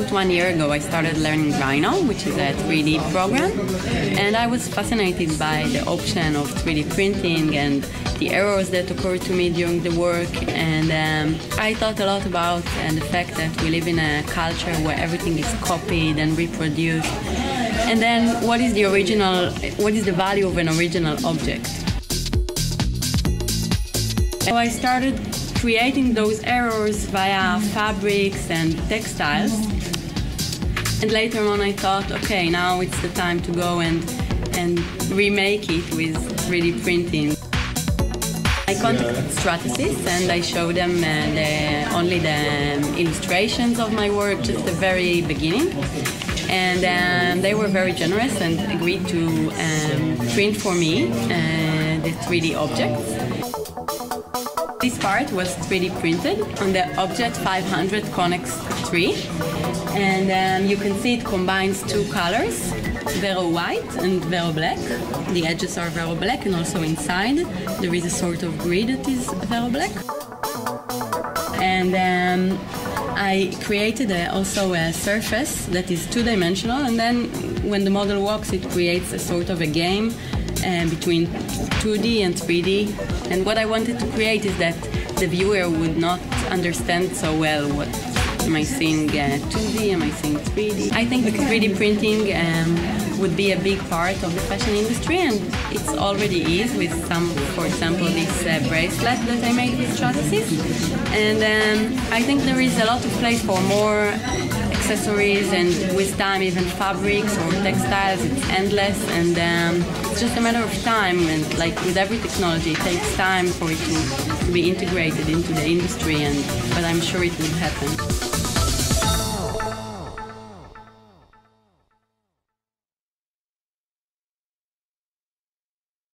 About 1 year ago, I started learning Rhino, which is a 3D program, and I was fascinated by the option of 3D printing and the errors that occurred to me during the work. And I thought a lot about the fact that we live in a culture where everything is copied and reproduced. And then what is the value of an original object? So I started creating those errors via fabrics and textiles. And later on I thought, okay, now it's the time to go and remake it with 3D printing. I contacted Stratasys and I showed them only the illustrations of my work, just the very beginning. And they were very generous and agreed to print for me the 3D objects. This part was 3D printed on the Object 500 Connex 3, and you can see it combines two colors, Vero white and Vero black. The edges are Vero black, and also inside there is a sort of grid that is Vero black. And I created also a surface that is two-dimensional, and then when the model walks it creates a sort of a game between 2D and 3D, and what I wanted to create is that the viewer would not understand so well what am I seeing 2D, am I seeing 3D. I think that 3D printing would be a big part of the fashion industry, and it already is with some, for example, this bracelet that I made with Stratasys. And I think there is a lot of place for more accessories, and with time even fabrics or textiles, it's endless, and it's just a matter of time, and like with every technology it takes time for it to be integrated into the industry, but I'm sure it will happen.